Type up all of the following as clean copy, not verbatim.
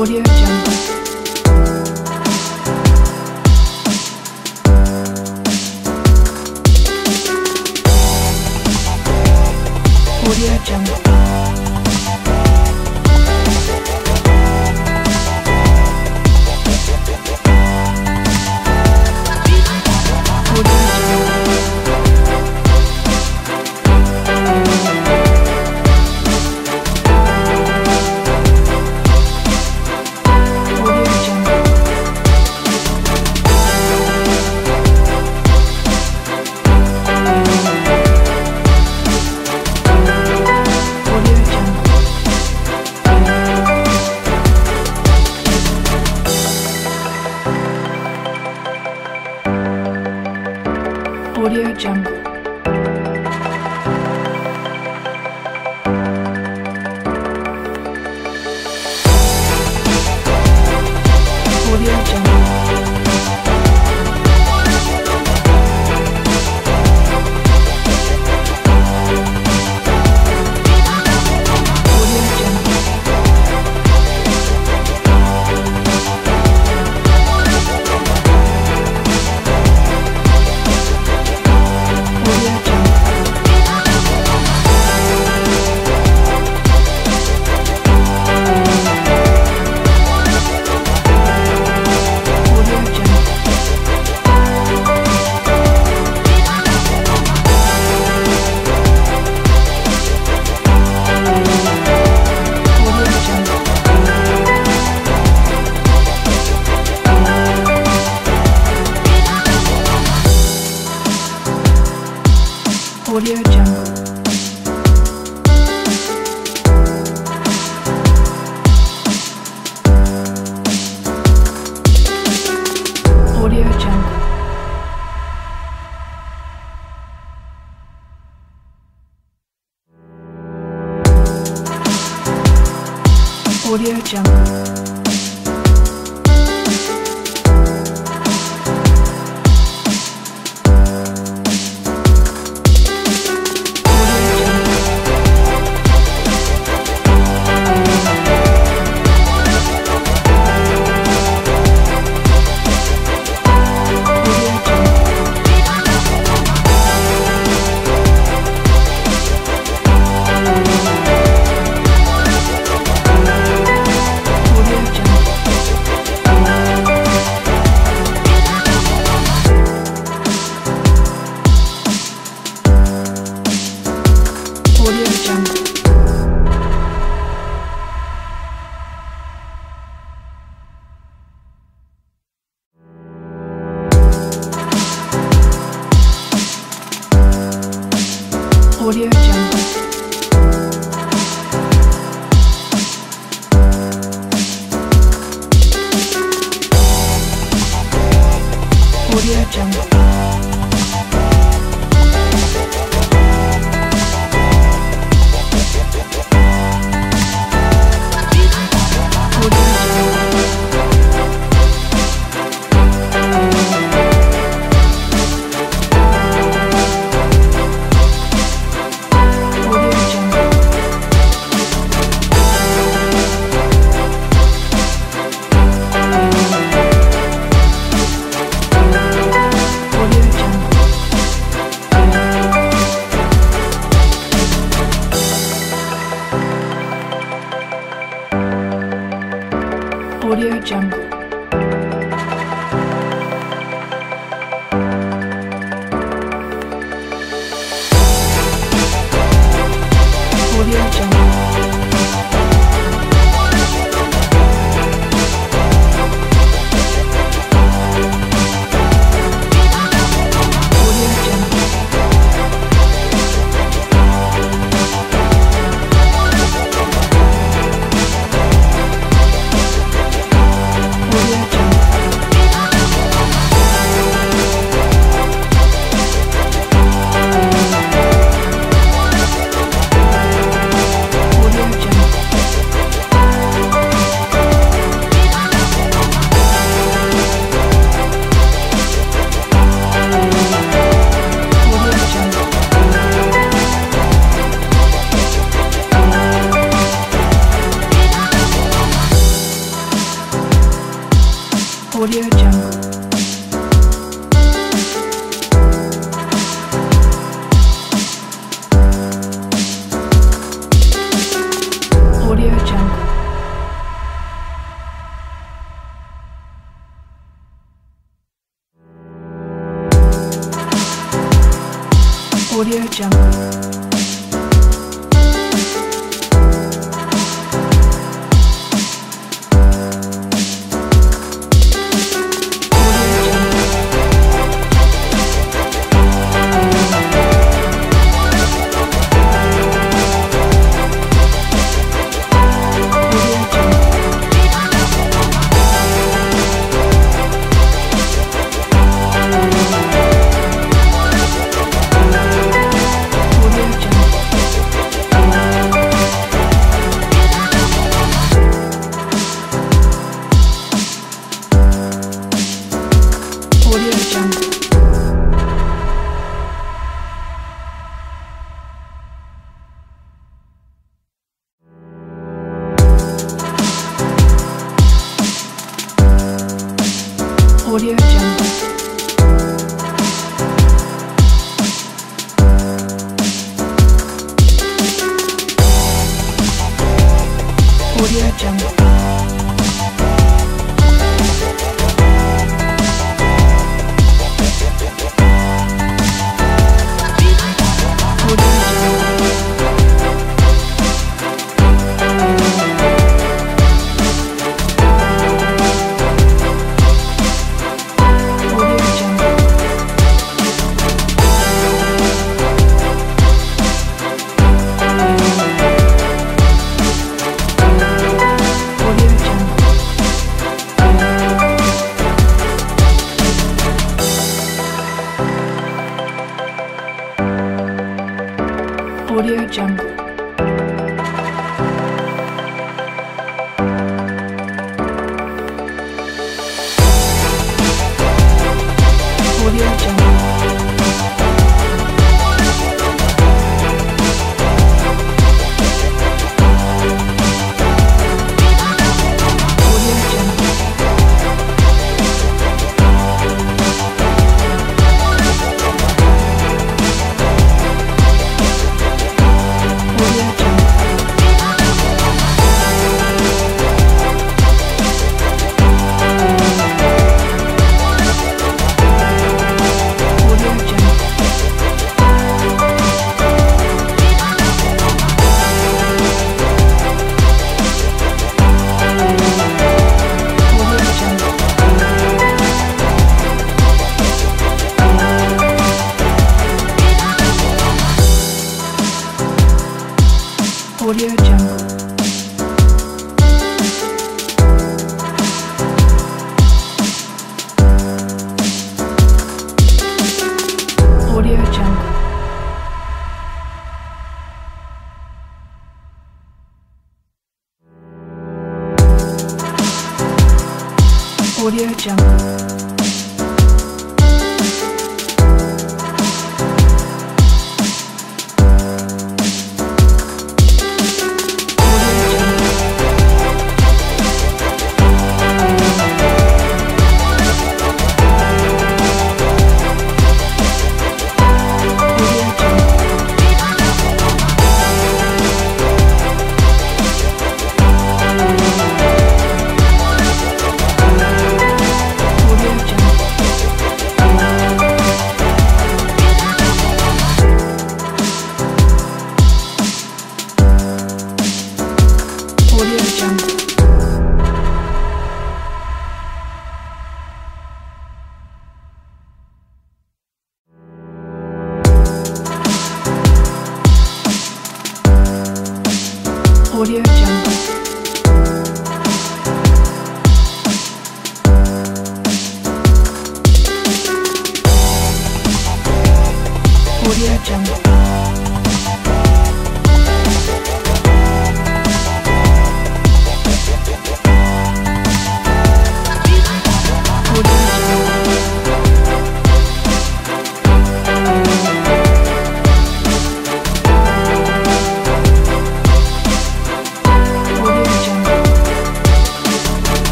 AudioJungle. AudioJungle. AudioJungle. AudioJungle. AudioJungle. AudioJungle. AudioJungle. AudioJungle. AudioJungle. AudioJungle. AudioJungle.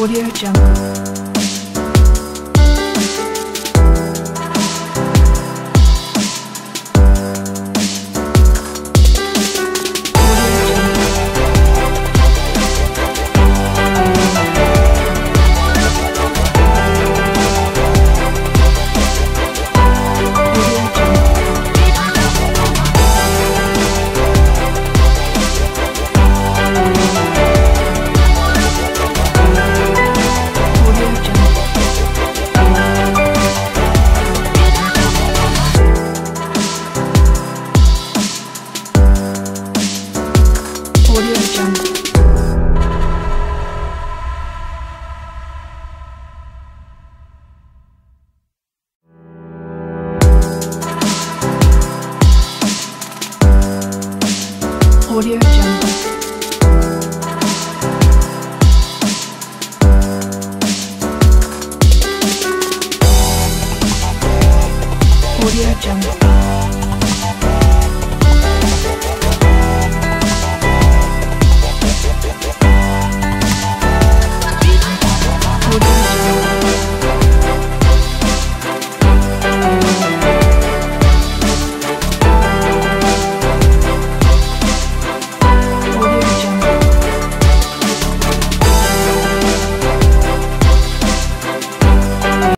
AudioJungle.